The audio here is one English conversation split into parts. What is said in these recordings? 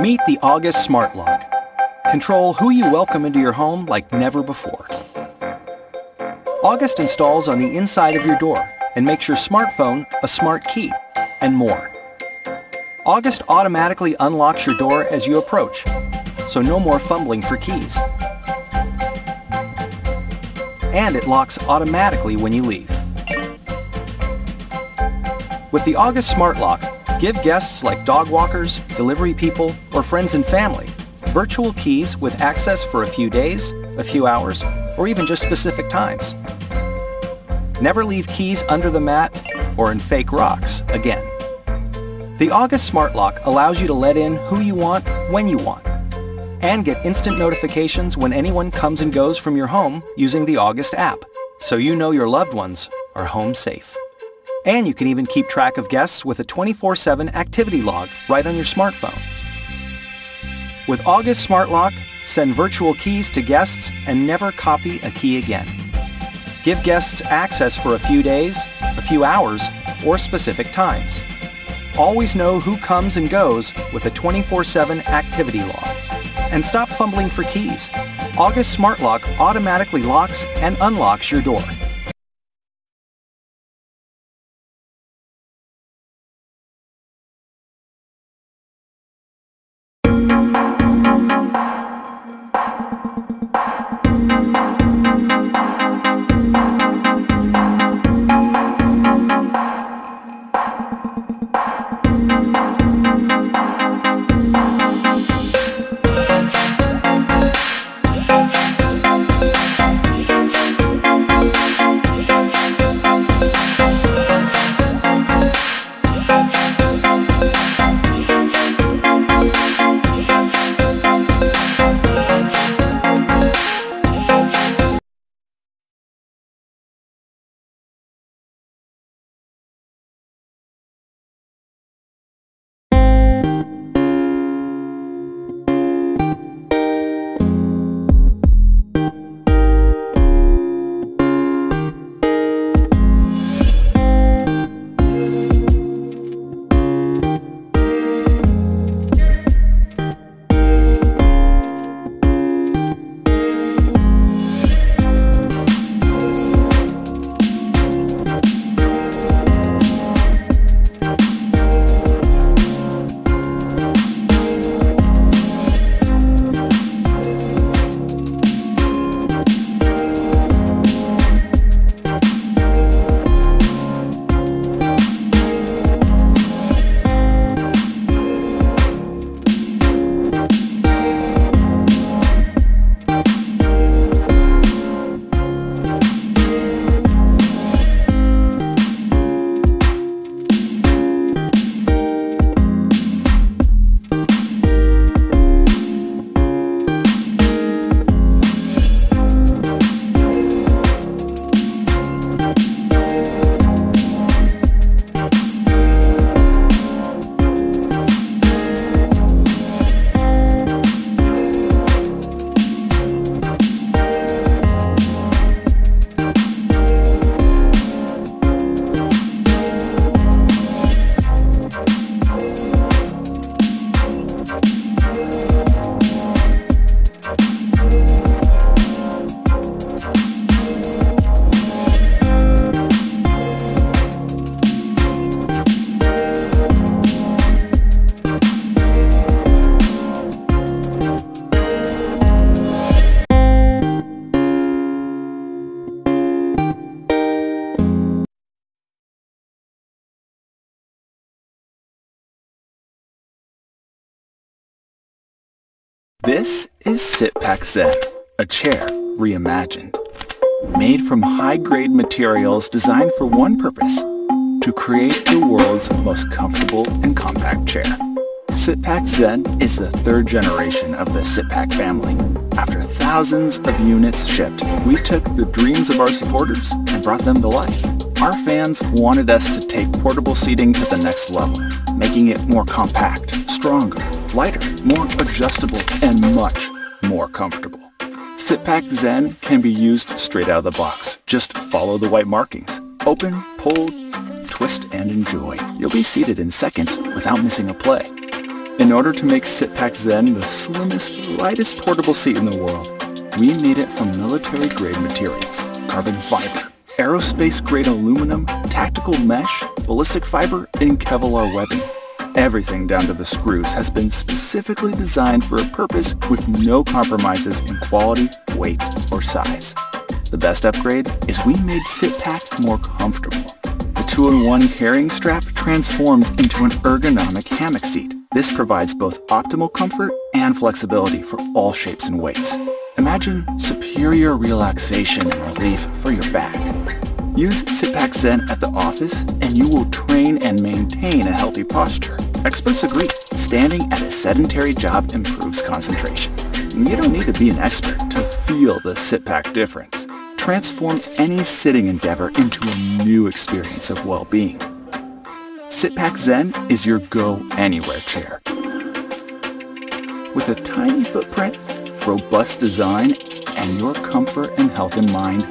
Meet the August Smart Lock. Control who you welcome into your home like never before. August installs on the inside of your door and makes your smartphone a smart key, and more. August automatically unlocks your door as you approach, so no more fumbling for keys. And it locks automatically when you leave. With the August Smart Lock, give guests like dog walkers, delivery people, or friends and family virtual keys with access for a few days, a few hours, or even just specific times. Never leave keys under the mat or in fake rocks again. The August Smart Lock allows you to let in who you want, when you want, and get instant notifications when anyone comes and goes from your home using the August app, so you know your loved ones are home safe. And you can even keep track of guests with a 24/7 activity log right on your smartphone. With August Smart Lock, send virtual keys to guests and never copy a key again. Give guests access for a few days, a few hours, or specific times. Always know who comes and goes with a 24/7 activity log. And stop fumbling for keys. August Smart Lock automatically locks and unlocks your door. This is Sitpack Zen, a chair reimagined. Made from high-grade materials designed for one purpose, to create the world's most comfortable and compact chair. Sitpack Zen is the third generation of the Sitpack family. After thousands of units shipped, we took the dreams of our supporters and brought them to life. Our fans wanted us to take portable seating to the next level, making it more compact, stronger, lighter, more adjustable, and much more comfortable. Sitpack Zen can be used straight out of the box. Just follow the white markings. Open, pull, twist, and enjoy. You'll be seated in seconds without missing a play. In order to make Sitpack Zen the slimmest, lightest portable seat in the world, we made it from military-grade materials, carbon fiber, aerospace-grade aluminum, tactical mesh, ballistic fiber, and Kevlar webbing. Everything down to the screws has been specifically designed for a purpose with no compromises in quality, weight, or size. The best upgrade is we made Sitpack more comfortable. The 2-in-1 carrying strap transforms into an ergonomic hammock seat. This provides both optimal comfort and flexibility for all shapes and weights. Imagine superior relaxation and relief for your back. Use Sitpack Zen at the office and you will train and maintain a healthy posture. Experts agree, standing at a sedentary job improves concentration. You don't need to be an expert to feel the Sitpack difference. Transform any sitting endeavor into a new experience of well-being. Sitpack Zen is your go-anywhere chair. With a tiny footprint, robust design, and your comfort and health in mind,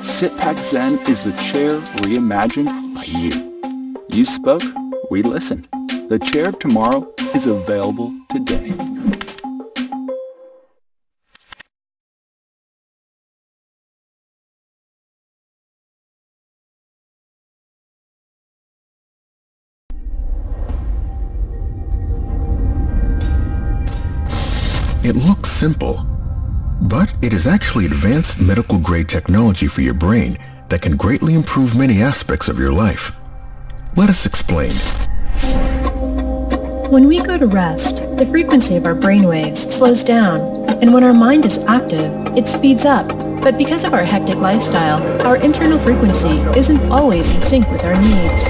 Sitpack Zen is the chair reimagined by you. You spoke, we listened. The chair of tomorrow is available today. It looks simple, but it is actually advanced medical-grade technology for your brain that can greatly improve many aspects of your life. Let us explain. When we go to rest, the frequency of our brain waves slows down, and when our mind is active, it speeds up. But because of our hectic lifestyle, our internal frequency isn't always in sync with our needs.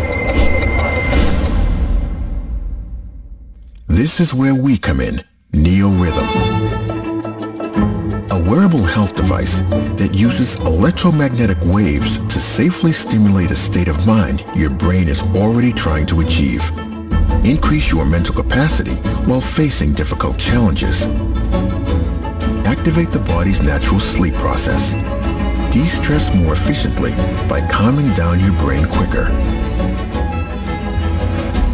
This is where we come in, NeoRhythm. A wearable health device that uses electromagnetic waves to safely stimulate a state of mind your brain is already trying to achieve. Increase your mental capacity while facing difficult challenges. Activate the body's natural sleep process. De-stress more efficiently by calming down your brain quicker.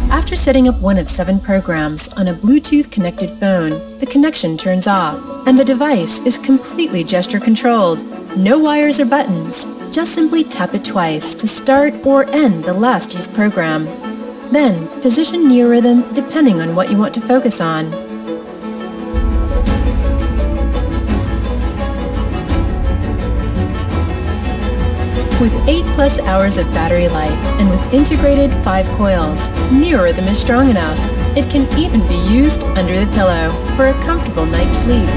After setting up one of 7 programs on a Bluetooth-connected phone, the connection turns off, and the device is completely gesture-controlled. No wires or buttons. Just simply tap it twice to start or end the last used program. Then, position NeoRhythm depending on what you want to focus on. With 8+ hours of battery life and with integrated 5 coils, NeoRhythm is strong enough. It can even be used under the pillow for a comfortable night's sleep.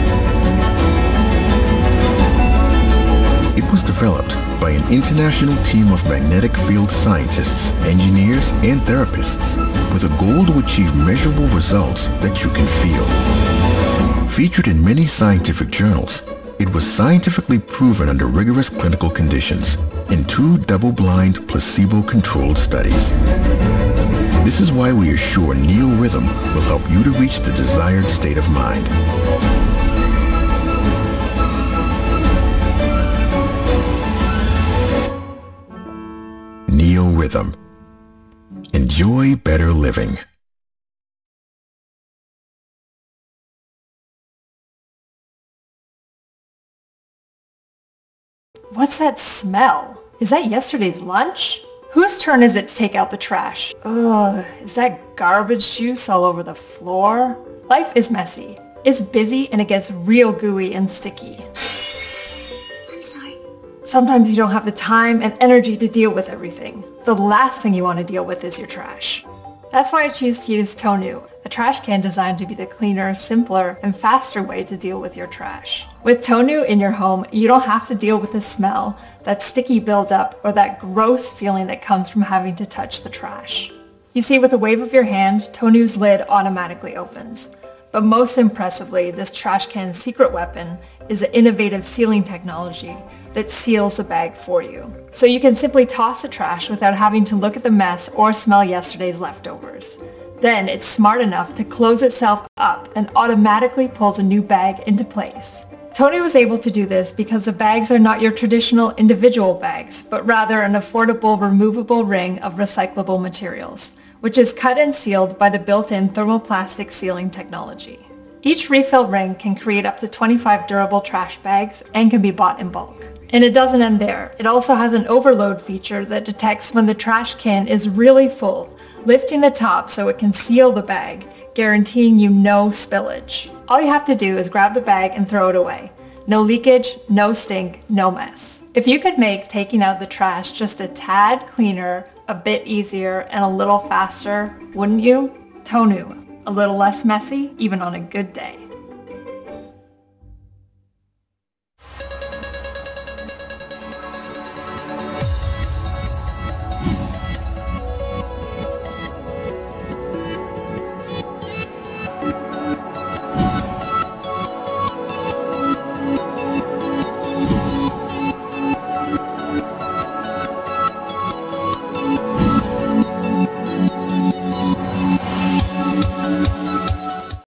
It was developed by an international team of magnetic field scientists, engineers, and therapists with a goal to achieve measurable results that you can feel. Featured in many scientific journals, it was scientifically proven under rigorous clinical conditions in 2 double-blind, placebo-controlled studies. This is why we are sure NeoRhythm will help you to reach the desired state of mind. NeoRhythm. Enjoy better living. What's that smell? Is that yesterday's lunch? Whose turn is it to take out the trash? Ugh, is that garbage juice all over the floor? Life is messy. It's busy and it gets real gooey and sticky. I'm sorry. Sometimes you don't have the time and energy to deal with everything. The last thing you want to deal with is your trash. That's why I choose to use Tonu, a trash can designed to be the cleaner, simpler, and faster way to deal with your trash. With Tonu in your home, you don't have to deal with the smell, that sticky buildup, or that gross feeling that comes from having to touch the trash. You see, with a wave of your hand, Tonu's lid automatically opens. But most impressively, this trash can's secret weapon is an innovative sealing technology that seals the bag for you. So you can simply toss the trash without having to look at the mess or smell yesterday's leftovers. Then it's smart enough to close itself up and automatically pulls a new bag into place. Tonu was able to do this because the bags are not your traditional individual bags, but rather an affordable removable ring of recyclable materials, which is cut and sealed by the built-in thermoplastic sealing technology. Each refill ring can create up to 25 durable trash bags and can be bought in bulk. And it doesn't end there. It also has an overload feature that detects when the trash can is really full, lifting the top so it can seal the bag, guaranteeing you no spillage. All you have to do is grab the bag and throw it away. No leakage, no stink, no mess. If you could make taking out the trash just a tad cleaner, a bit easier, and a little faster, wouldn't you? Tonu, a little less messy, even on a good day.